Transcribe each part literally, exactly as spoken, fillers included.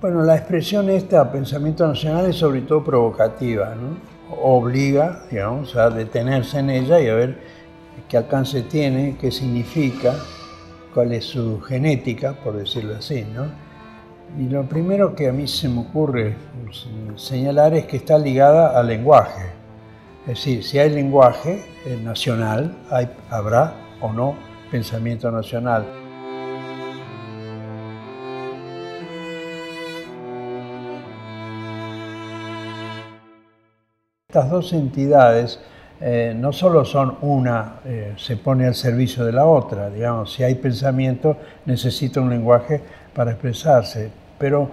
Bueno, la expresión esta, pensamiento nacional, es sobre todo provocativa, ¿no? Obliga, digamos, a detenerse en ella y a ver qué alcance tiene, qué significa, cuál es su genética, por decirlo así, ¿no? Y lo primero que a mí se me ocurre señalar es que está ligada al lenguaje. Es decir, si hay lenguaje nacional, hay, habrá o no pensamiento nacional. Estas dos entidades eh, no solo son una, eh, se pone al servicio de la otra, digamos, si hay pensamiento necesita un lenguaje para expresarse, pero,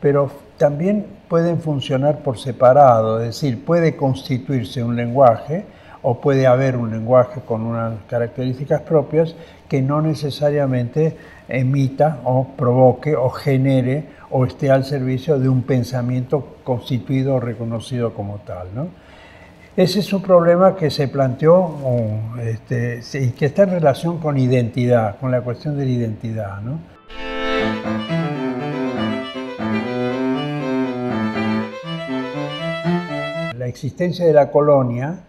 pero también pueden funcionar por separado, es decir, puede constituirse un lenguaje o puede haber un lenguaje con unas características propias que no necesariamente emita o provoque o genere o esté al servicio de un pensamiento constituido o reconocido como tal, ¿no? Ese es un problema que se planteó este, y que está en relación con identidad, con la cuestión de la identidad, ¿no? La existencia de la colonia,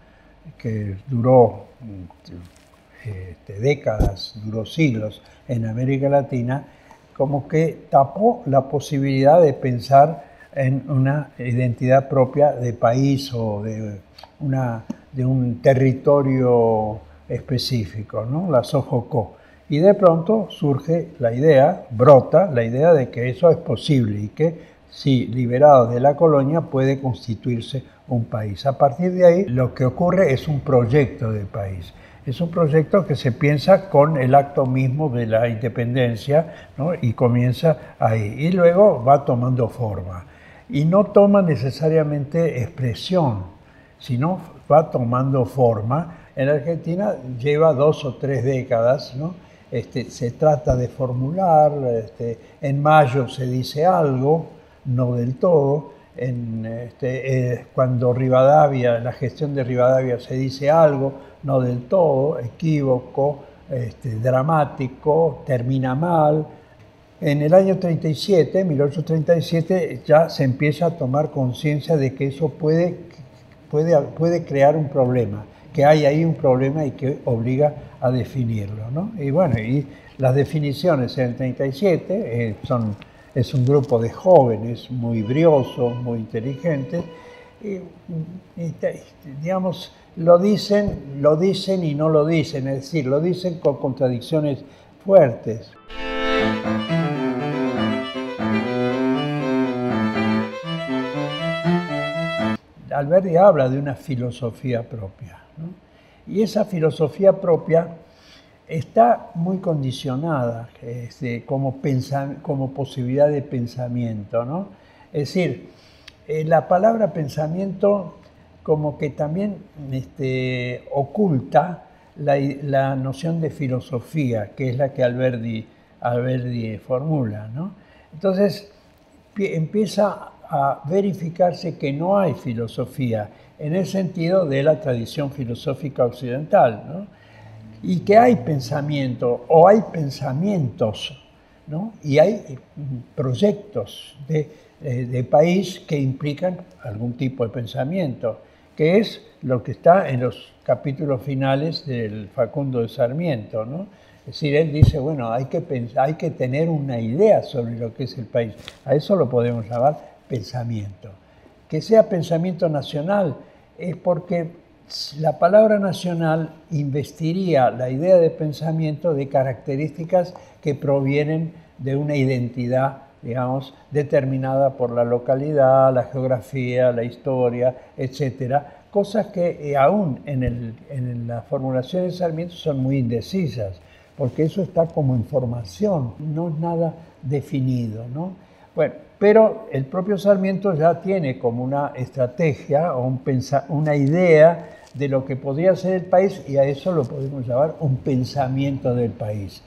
que duró este, décadas, duró siglos en América Latina, como que tapó la posibilidad de pensar en una identidad propia de país o de, una, de un territorio específico, ¿no? La sofocó. Y de pronto surge la idea, brota la idea de que eso es posible y que si liberados de la colonia puede constituirse un país. A partir de ahí lo que ocurre es un proyecto de país. Es un proyecto que se piensa con el acto mismo de la independencia, ¿no? Y comienza ahí. Y luego va tomando forma. Y no toma necesariamente expresión, sino va tomando forma. En la Argentina lleva dos o tres décadas, ¿no? Este, se trata de formular, este, en mayo se dice algo, no del todo. En, este, eh, cuando Rivadavia, la gestión de Rivadavia se dice algo, no del todo, equívoco, este, dramático, termina mal. En el año treinta y siete, mil ochocientos treinta y siete, ya se empieza a tomar conciencia de que eso puede, puede, puede crear un problema, que hay ahí un problema y que obliga a definirlo, ¿no? Y bueno, y las definiciones en el treinta y siete eh, son... Es un grupo de jóvenes muy briosos, muy inteligentes, y, y, digamos, lo dicen, lo dicen y no lo dicen, es decir, lo dicen con contradicciones fuertes. Alberdi habla de una filosofía propia, ¿no? Y esa filosofía propia está muy condicionada este, como, como posibilidad de pensamiento, ¿no? Es decir, eh, la palabra pensamiento como que también este, oculta la, la noción de filosofía, que es la que Alberdi, Alberdi formula, ¿no? Entonces empieza a verificarse que no hay filosofía, en el sentido de la tradición filosófica occidental, ¿no? Y que hay pensamiento, o hay pensamientos, ¿no? Y hay proyectos de, de país que implican algún tipo de pensamiento, que es lo que está en los capítulos finales del Facundo de Sarmiento, ¿no? Es decir, él dice, bueno, hay que, pensar, hay que tener una idea sobre lo que es el país. A eso lo podemos llamar pensamiento. Que sea pensamiento nacional es porque la palabra nacional investiría la idea de pensamiento de características que provienen de una identidad, digamos, determinada por la localidad, la geografía, la historia, etcétera. Cosas que aún en, el, en la formulación de Sarmiento son muy indecisas, porque eso está como información, no es nada definido, ¿no? Bueno, pero el propio Sarmiento ya tiene como una estrategia o un pensa una idea de lo que podría ser el país, y a eso lo podemos llamar un pensamiento del país.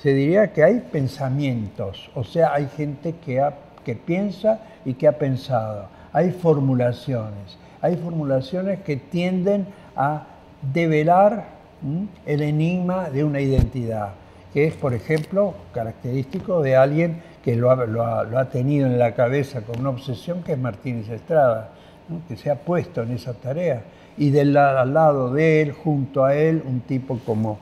Se diría que hay pensamientos, o sea, hay gente que, ha, que piensa y que ha pensado. Hay formulaciones, hay formulaciones que tienden a develar ¿m? El enigma de una identidad, que es, por ejemplo, característico de alguien que lo ha, lo ha, lo ha tenido en la cabeza con una obsesión, que es Martínez Estrada, ¿no? Que se ha puesto en esa tarea. Y del, al lado de él, junto a él, un tipo como,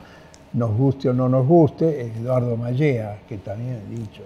nos guste o no nos guste, Eduardo Mallea, que también he dicho,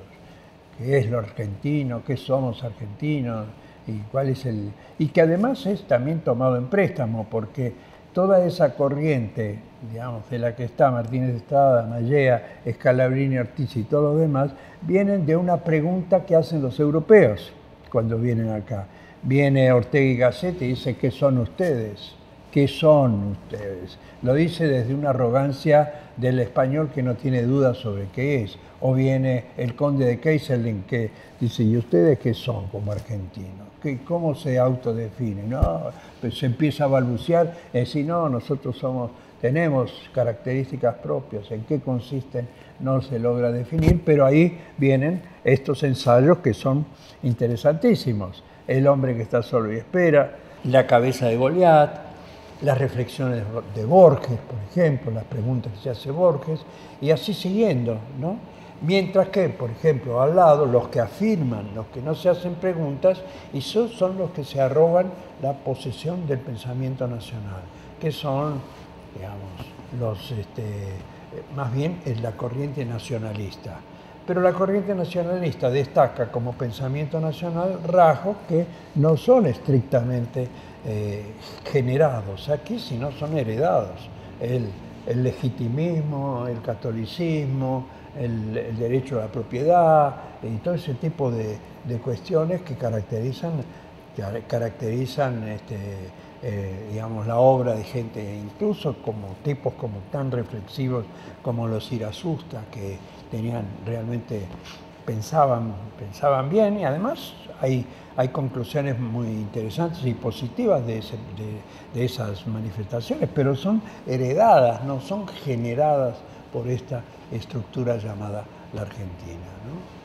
que es lo argentino, que somos argentinos, y cuál es el... Y que además es también tomado en préstamo, porque toda esa corriente, digamos, de la que está Martínez Estrada, Mallea, Escalabrini Ortiz y todos los demás, vienen de una pregunta que hacen los europeos cuando vienen acá. Viene Ortega y Gasset y dice, ¿qué son ustedes? ¿Qué son ustedes? Lo dice desde una arrogancia del español que no tiene duda sobre qué es. O viene el conde de Keyserling que dice, ¿y ustedes qué son como argentinos? ¿Qué, ¿Cómo se autodefinen? No, pues se empieza a balbucear, es decir, no, nosotros somos, tenemos características propias, en qué consisten no se logra definir, pero ahí vienen estos ensayos que son interesantísimos. El hombre que está solo y espera, la cabeza de Goliat, las reflexiones de Borges, por ejemplo, las preguntas que se hace Borges, y así siguiendo, ¿no? Mientras que, por ejemplo, al lado, los que afirman, los que no se hacen preguntas, y esos son los que se arrogan la posesión del pensamiento nacional, que son, digamos, los, este, más bien es la corriente nacionalista. Pero la corriente nacionalista destaca como pensamiento nacional rasgos que no son estrictamente eh, generados aquí, sino son heredados. El, el legitimismo, el catolicismo, el, el derecho a la propiedad y todo ese tipo de, de cuestiones que caracterizan, que caracterizan este, eh, digamos, la obra de gente, incluso como tipos como tan reflexivos como los irasustas, que tenían realmente, pensaban, pensaban bien, y además hay, hay conclusiones muy interesantes y positivas de, ese, de, de esas manifestaciones, pero son heredadas, no son generadas por esta estructura llamada la Argentina, ¿no?